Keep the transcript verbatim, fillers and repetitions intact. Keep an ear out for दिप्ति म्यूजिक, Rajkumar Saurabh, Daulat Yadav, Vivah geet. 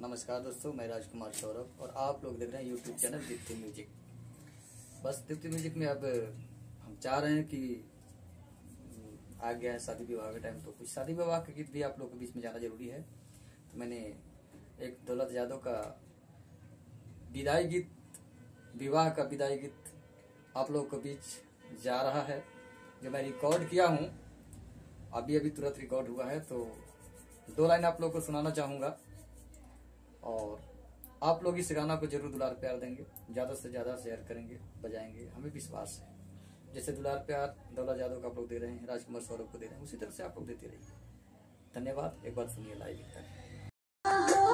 नमस्कार दोस्तों, मैं राजकुमार सौरभ और आप लोग देख रहे हैं यूट्यूब चैनल दिप्ति म्यूजिक। बस दिप्ति म्यूजिक में अब हम चाह रहे हैं कि आ गया है शादी विवाह का टाइम, तो कुछ शादी विवाह के गीत भी आप लोगों के बीच में जाना जरूरी है। तो मैंने एक दौलत यादव का विदाई गीत, विवाह का विदाई गीत आप लोगों के बीच जा रहा है, जो मैं रिकॉर्ड किया हूँ। अभी अभी तुरंत रिकॉर्ड हुआ है, तो दो लाइन आप लोगों को सुनाना चाहूँगा और आप लोग इस गाना को जरूर दुलार प्यार देंगे, ज़्यादा से ज़्यादा शेयर करेंगे, बजाएंगे, हमें विश्वास है। जैसे दुलार प्यार दौलत यादव को आप लोग दे रहे हैं, राजकुमार सौरभ को दे रहे हैं, उसी तरह से आप लोग देते रहिए। धन्यवाद। एक बार सुनिए लाइव।